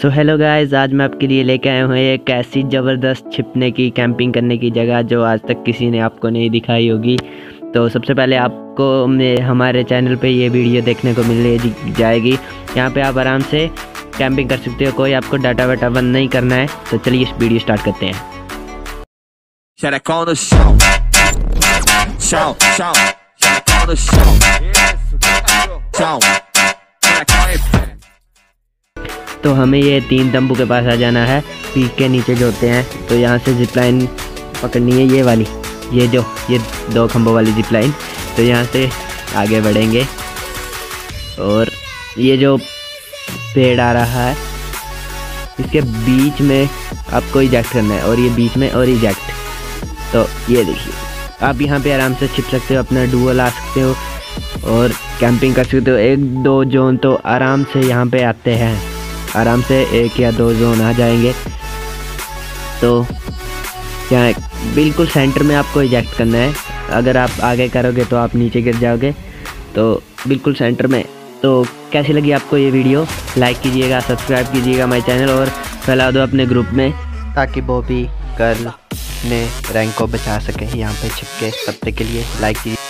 So hello guys, आज मैं आपके लिए लेके आया हूँ एक ऐसी ज़बरदस्त छिपने की, कैंपिंग करने की जगह जो आज तक किसी ने आपको नहीं दिखाई होगी। तो सबसे पहले आपको हमारे चैनल पे ये वीडियो देखने को मिल जाएगी। यहाँ पे आप आराम से कैंपिंग कर सकते हो, कोई आपको डाटा वाटा बंद नहीं करना है। तो चलिए इस वीडियो स्टार्ट करते हैं। तो हमें ये 3 तंबू के पास आ जाना है, पीक के नीचे जो होते हैं। तो यहाँ से जिप लाइन पकड़नी है, ये वाली, ये जो ये 2 खंभों वाली जिप लाइन। तो यहाँ से आगे बढ़ेंगे और ये जो पेड़ आ रहा है इसके बीच में आपको इजेक्ट करना है, और ये बीच में और इजेक्ट। तो ये देखिए, आप यहाँ पे आराम से छिप सकते हो, अपना डुओ ला सकते हो और कैंपिंग कर सकते हो। 1-2 जोन तो आराम से यहाँ पर आते हैं, आराम से 1 या 2 जोन आ जाएंगे। तो यहाँ बिल्कुल सेंटर में आपको इजेक्ट करना है। अगर आप आगे करोगे तो आप नीचे गिर जाओगे, तो बिल्कुल सेंटर में। तो कैसी लगी आपको ये वीडियो? लाइक कीजिएगा, सब्सक्राइब कीजिएगा माय चैनल और फैला दो अपने ग्रुप में, ताकि वो भी गर्ल ने रैंक को बचा सके यहाँ पे छिपके। तब तक के लिए लाइक कीजिए।